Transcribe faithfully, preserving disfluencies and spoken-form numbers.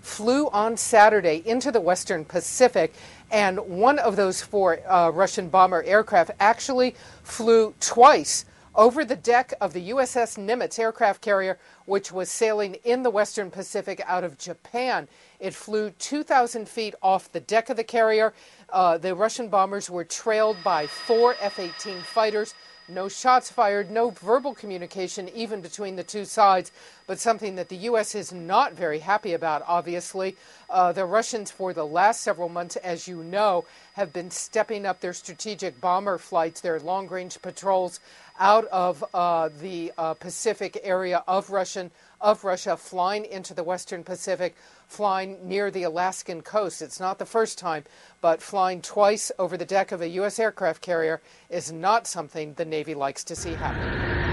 flew on Saturday into the Western Pacific, and one of those four uh, Russian bomber aircraft actually flew twice over the deck of the U S S Nimitz aircraft carrier, which was sailing in the Western Pacific out of Japan. It flew two thousand feet off the deck of the carrier. Uh, the Russian bombers were trailed by four F eighteen fighters. No shots fired, no verbal communication even between the two sides, but something that the U S is not very happy about, obviously. Uh, the Russians, for the last several months, as you know, have been stepping up their strategic bomber flights, their long-range patrols out of uh, the uh, Pacific area of Russian, of Russia, flying into the Western Pacific, flying near the Alaskan coast. It's not the first time, but flying twice over the deck of a U S aircraft carrier is not something the Navy likes to see happen.